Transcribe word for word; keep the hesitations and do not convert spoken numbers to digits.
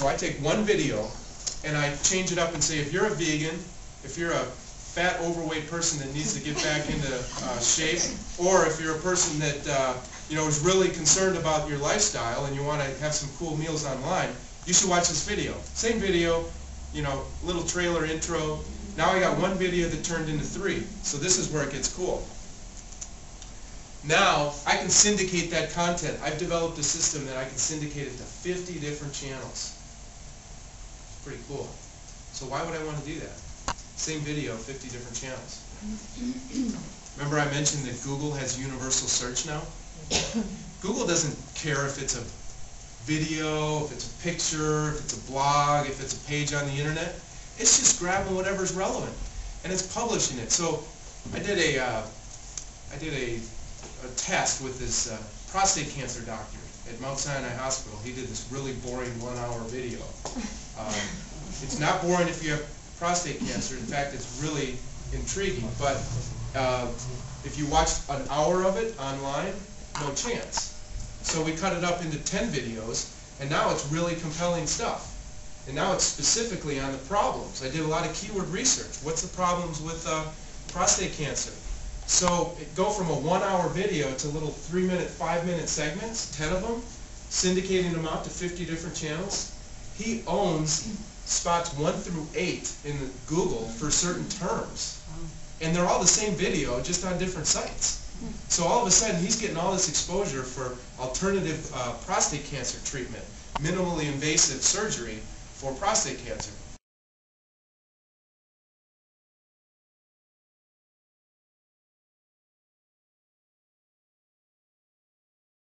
So I take one video and I change it up and say, if you're a vegan, if you're a fat, overweight person that needs to get back into uh, shape, or if you're a person that uh, you know is really concerned about your lifestyle and you want to have some cool meals online, you should watch this video. Same video, you know, little trailer intro. Now I got one video that turned into three. So this is where it gets cool. Now I can syndicate that content. I've developed a system that I can syndicate it to fifty different channels. It's pretty cool. So why would I want to do that? Same video, fifty different channels. Remember I mentioned that Google has universal search now? Google doesn't care if it's a video, if it's a picture, if it's a blog, if it's a page on the internet. It's just grabbing whatever's relevant and it's publishing it. So I did a, uh, I did a, a test with this uh, prostate cancer doctor at Mount Sinai Hospital. He did this really boring one-hour video. Um, it's not boring if you have prostate cancer. In fact, it's really intriguing. But uh, if you watch an hour of it online, no chance. So we cut it up into ten videos, and now it's really compelling stuff. And now it's specifically on the problems. I did a lot of keyword research. What's the problems with uh, prostate cancer? So it go from a one-hour video to little three-minute, five-minute segments, ten of them, syndicating them out to fifty different channels. He owns spots one through eight in Google for certain terms. And they're all the same video, just on different sites. So all of a sudden, he's getting all this exposure for alternative uh, prostate cancer treatment, minimally invasive surgery for prostate cancer.